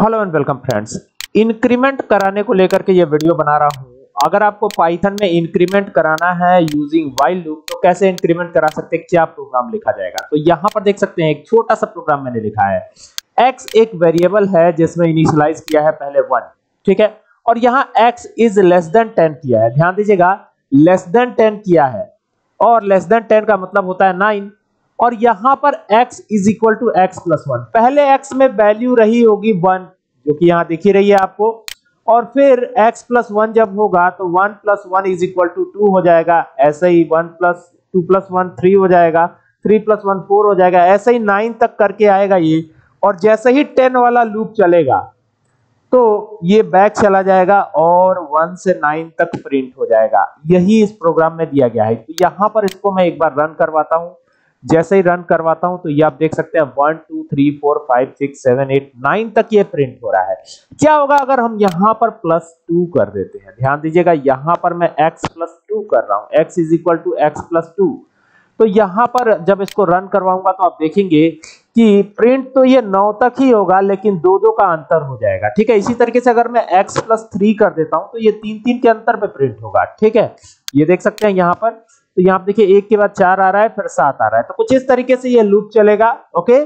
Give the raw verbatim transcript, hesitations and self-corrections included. Hello and welcome friends, increment कराने को लेकर के ये वीडियो बना रहा हूँ। अगर आपको पाइथन में इंक्रीमेंट कराना है यूजिंग व्हाइल लूप, तो कैसे इंक्रीमेंट करा सकते हैं, क्या प्रोग्राम लिखा जाएगा। तो यहाँ पर देख सकते हैं एक छोटा सा प्रोग्राम मैंने लिखा है। एक्स एक वेरिएबल है जिसमें इनिशियलाइज किया है पहले वन, ठीक है, और यहाँ x is less than ten किया है। ध्यान दीजिएगा, लेस देन टेन किया है, और लेस देन टेन का मतलब होता है नाइन। और यहाँ पर x is equal to x plus one, पहले x में वैल्यू रही होगी वन, जो कि यहाँ दिखी रही है आपको, और फिर x प्लस वन जब होगा तो one plus one is equal to two हो जाएगा, ऐसे ही one plus two plus one three हो जाएगा, थ्री प्लस वन फोर हो जाएगा, ऐसे ही नाइन तक करके आएगा ये। और जैसे ही टेन वाला लूप चलेगा तो ये बैक चला जाएगा और वन से नाइन तक प्रिंट हो जाएगा। यही इस प्रोग्राम में दिया गया है। तो यहाँ पर इसको मैं एक बार रन करवाता हूँ। जैसे ही रन करवाता हूं तो ये आप देख सकते हैं one two three four five six seven eight nine तक ये प्रिंट हो रहा है। क्या होगा अगर हम यहाँ पर प्लस टू कर देते हैं? ध्यान दीजिएगा, यहाँ पर मैं x प्लस टू कर रहा हूँ, x is equal to x plus two. तो यहाँ पर जब इसको रन करवाऊंगा तो आप देखेंगे कि प्रिंट तो ये नौ तक ही होगा, लेकिन दो दो का अंतर हो जाएगा, ठीक है। इसी तरीके से अगर मैं x प्लस थ्री कर देता हूँ तो ये तीन तीन के अंतर पे प्रिंट होगा, ठीक है। ये देख सकते हैं यहाँ पर, तो यहाँ देखिए एक के बाद चार आ रहा है, फिर सात आ रहा है। तो कुछ इस तरीके से ये लूप चलेगा, ओके।